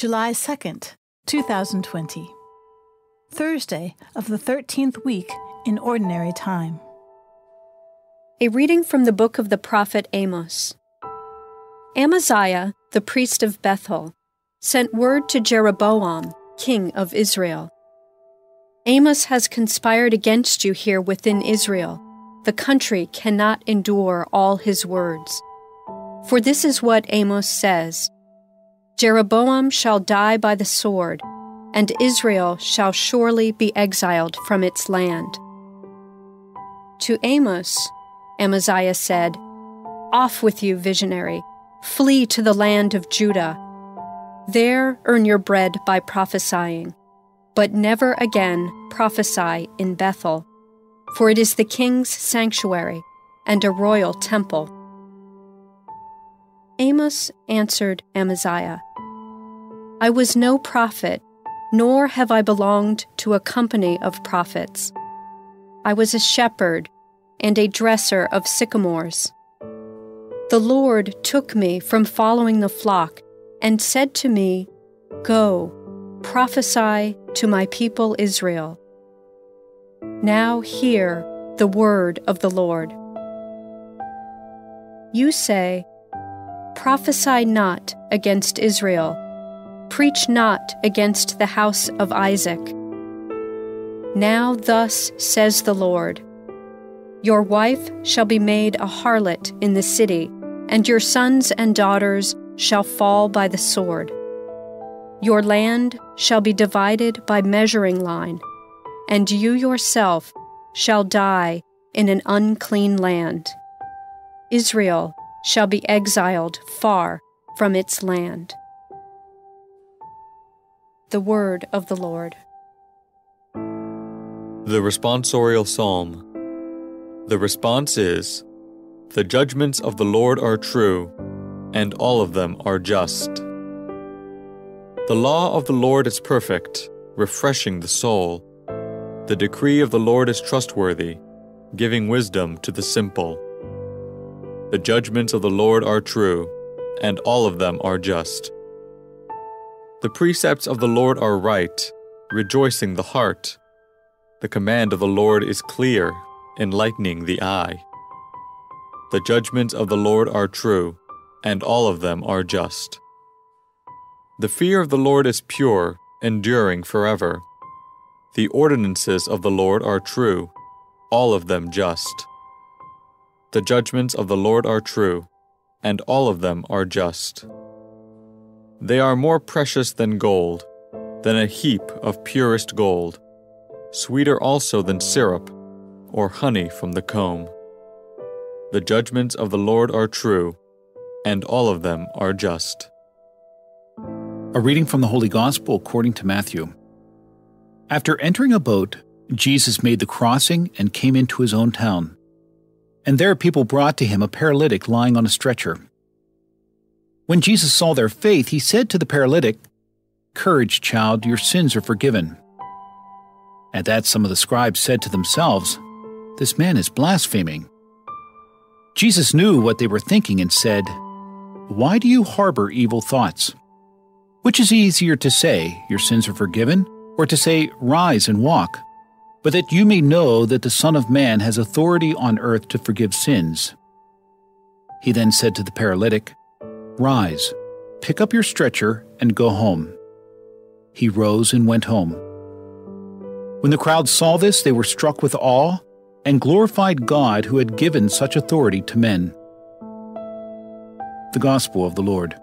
July 2nd, 2020. Thursday of the 13th week in Ordinary Time. A reading from the book of the prophet Amos. Amaziah, the priest of Bethel, sent word to Jeroboam, king of Israel. Amos has conspired against you here within Israel. The country cannot endure all his words. For this is what Amos says, Jeroboam shall die by the sword, and Israel shall surely be exiled from its land. To Amos, Amaziah said, Off with you, visionary! Flee to the land of Judah. There earn your bread by prophesying, but never again prophesy in Bethel, for it is the king's sanctuary and a royal temple. Amos answered Amaziah, I was no prophet, nor have I belonged to a company of prophets. I was a shepherd and a dresser of sycamores. The Lord took me from following the flock and said to me, Go, prophesy to my people Israel. Now hear the word of the Lord. You say, Prophesy not against Israel. Preach not against the house of Isaac. Now thus says the Lord, Your wife shall be made a harlot in the city, and your sons and daughters shall fall by the sword. Your land shall be divided by measuring line, and you yourself shall die in an unclean land. Israel shall be exiled far from its land. The word of the Lord. The responsorial psalm. The response is, The judgments of the Lord are true, and all of them are just. The law of the Lord is perfect, refreshing the soul. The decree of the Lord is trustworthy, giving wisdom to the simple. The judgments of the Lord are true, and all of them are just. The precepts of the Lord are right, rejoicing the heart. The command of the Lord is clear, enlightening the eye. The judgments of the Lord are true, and all of them are just. The fear of the Lord is pure, enduring forever. The ordinances of the Lord are true, all of them just. The judgments of the Lord are true, and all of them are just. They are more precious than gold, than a heap of purest gold, sweeter also than syrup, or honey from the comb. The judgments of the Lord are true, and all of them are just. A reading from the Holy Gospel according to Matthew. After entering a boat, Jesus made the crossing and came into his own town. And there people brought to him a paralytic lying on a stretcher. When Jesus saw their faith, he said to the paralytic, Courage, child, your sins are forgiven. At that some of the scribes said to themselves, This man is blaspheming. Jesus knew what they were thinking and said, Why do you harbor evil thoughts? Which is easier to say, your sins are forgiven, or to say, rise and walk? But that you may know that the Son of Man has authority on earth to forgive sins. He then said to the paralytic, Rise, pick up your stretcher, and go home. He rose and went home. When the crowd saw this, they were struck with awe, and glorified God who had given such authority to men. The Gospel of the Lord.